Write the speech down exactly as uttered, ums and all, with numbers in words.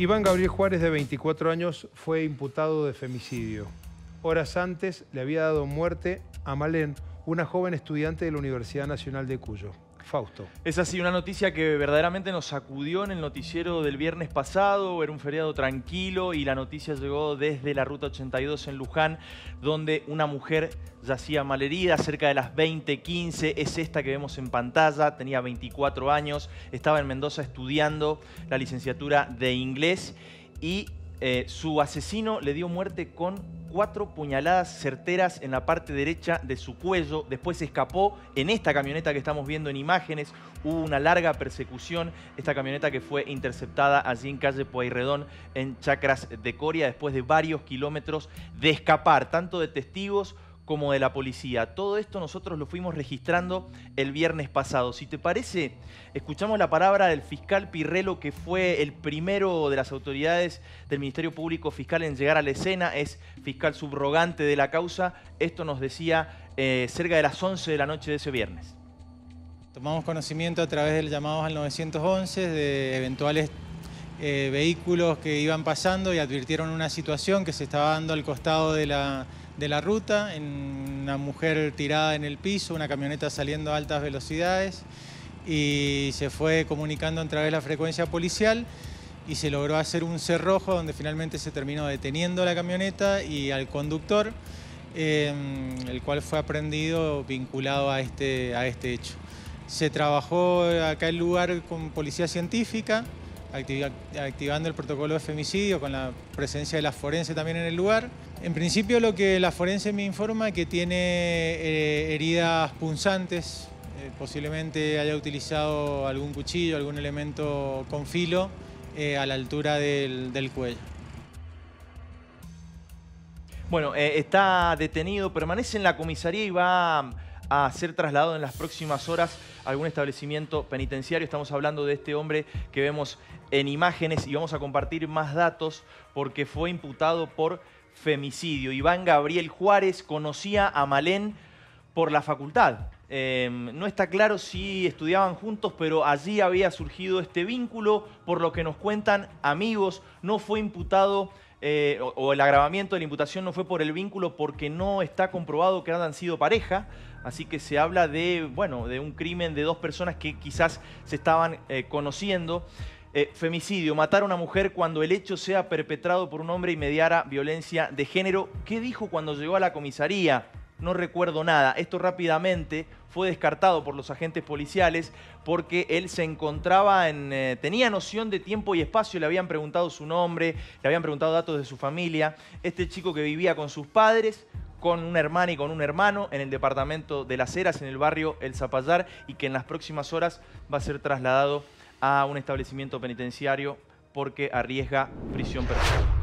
Iván Gabriel Juárez, de veinticuatro años, fue imputado de femicidio. Horas antes le había dado muerte a Malén, una joven estudiante de la Universidad Nacional de Cuyo. Fausto. Es así, una noticia que verdaderamente nos sacudió en el noticiero del viernes pasado. Era un feriado tranquilo y la noticia llegó desde la Ruta ochenta y dos en Luján, donde una mujer yacía malherida cerca de las veinte quince. Es esta que vemos en pantalla, tenía veinticuatro años, estaba en Mendoza estudiando la licenciatura de inglés y eh, su asesino le dio muerte con cuatro puñaladas certeras en la parte derecha de su cuello. Después se escapó en esta camioneta que estamos viendo en imágenes. Hubo una larga persecución. Esta camioneta que fue interceptada allí en Calle Pueyrredón, en Chacras de Coria, después de varios kilómetros de escapar, tanto de testigos como de la policía. Todo esto nosotros lo fuimos registrando el viernes pasado. Si te parece, escuchamos la palabra del fiscal Pirrello, que fue el primero de las autoridades del Ministerio Público Fiscal en llegar a la escena. Es fiscal subrogante de la causa. Esto nos decía eh, cerca de las once de la noche de ese viernes. Tomamos conocimiento a través del llamado al nueve once de eventuales eh, vehículos que iban pasando y advirtieron una situación que se estaba dando al costado de la... de la ruta, en una mujer tirada en el piso, una camioneta saliendo a altas velocidades, y se fue comunicando a través de la frecuencia policial y se logró hacer un cerrojo donde finalmente se terminó deteniendo la camioneta y al conductor, eh, el cual fue aprehendido vinculado a este, a este hecho. Se trabajó acá el lugar con policía científica, activando el protocolo de femicidio con la presencia de la forense también en el lugar. En principio lo que la forense me informa es que tiene eh, heridas punzantes, eh, posiblemente haya utilizado algún cuchillo, algún elemento con filo eh, a la altura del, del cuello. Bueno, eh, está detenido, permanece en la comisaría y va a ser trasladado en las próximas horas a algún establecimiento penitenciario. Estamos hablando de este hombre que vemos en imágenes y vamos a compartir más datos porque fue imputado por femicidio. Iván Gabriel Juárez conocía a Malén por la facultad. Eh, no está claro si estudiaban juntos, pero allí había surgido este vínculo, por lo que nos cuentan amigos. No fue imputado eh, o, o el agravamiento de la imputación no fue por el vínculo porque no está comprobado que hayan sido pareja. Así que se habla de, bueno, de un crimen de dos personas que quizás se estaban eh, conociendo. Eh, femicidio, matar a una mujer cuando el hecho sea perpetrado por un hombre y mediara violencia de género. ¿Qué dijo cuando llegó a la comisaría? No recuerdo nada. Esto rápidamente fue descartado por los agentes policiales porque él se encontraba en... Eh, tenía noción de tiempo y espacio, le habían preguntado su nombre, le habían preguntado datos de su familia. Este chico que vivía con sus padres, con una hermana y con un hermano en el departamento de Las Heras, en el barrio El Zapallar, y que en las próximas horas va a ser trasladado a un establecimiento penitenciario porque arriesga prisión perpetua.